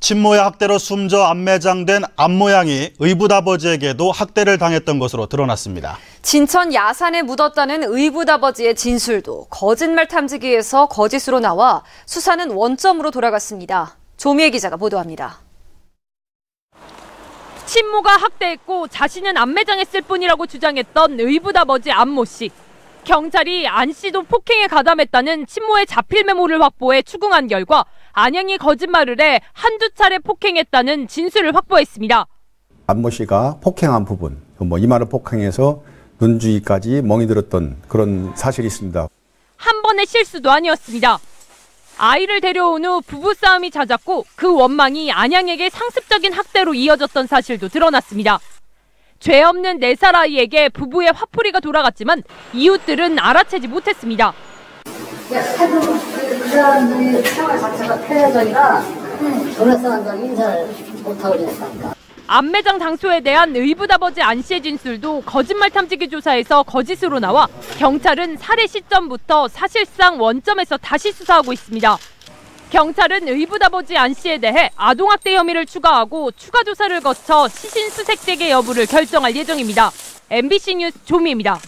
친모의 학대로 숨져 암매장된 암모양이 의붓아버지에게도 학대를 당했던 것으로 드러났습니다. 진천 야산에 묻었다는 의붓아버지의 진술도 거짓말 탐지기에서 거짓으로 나와 수사는 원점으로 돌아갔습니다. 조미애 기자가 보도합니다. 친모가 학대했고 자신은 암매장했을 뿐이라고 주장했던 의붓아버지 안모 씨. 경찰이 안 씨도 폭행에 가담했다는 친모의 자필 메모를 확보해 추궁한 결과 안양이 거짓말을 해 한두 차례 폭행했다는 진술을 확보했습니다. 안모 씨가 폭행한 부분, 이마를 폭행해서 눈 주위까지 멍이 들었던 그런 사실이 있습니다. 한 번의 실수도 아니었습니다. 아이를 데려온 후 부부싸움이 잦았고 그 원망이 안양에게 상습적인 학대로 이어졌던 사실도 드러났습니다. 죄 없는 4살 아이에게 부부의 화풀이가 돌아갔지만 이웃들은 알아채지 못했습니다. 그 사람들이 생활 자체가 폐해전이라 전에 사람들은 인사를 못하고 지냈다니까. 암매장 장소에 대한 의붓아버지 안 씨의 진술도 거짓말 탐지기 조사에서 거짓으로 나와 경찰은 살해 시점부터 사실상 원점에서 다시 수사하고 있습니다. 경찰은 의붓아버지 안 씨에 대해 아동학대 혐의를 추가하고 추가 조사를 거쳐 시신수색재개 여부를 결정할 예정입니다. MBC 뉴스 조미애입니다.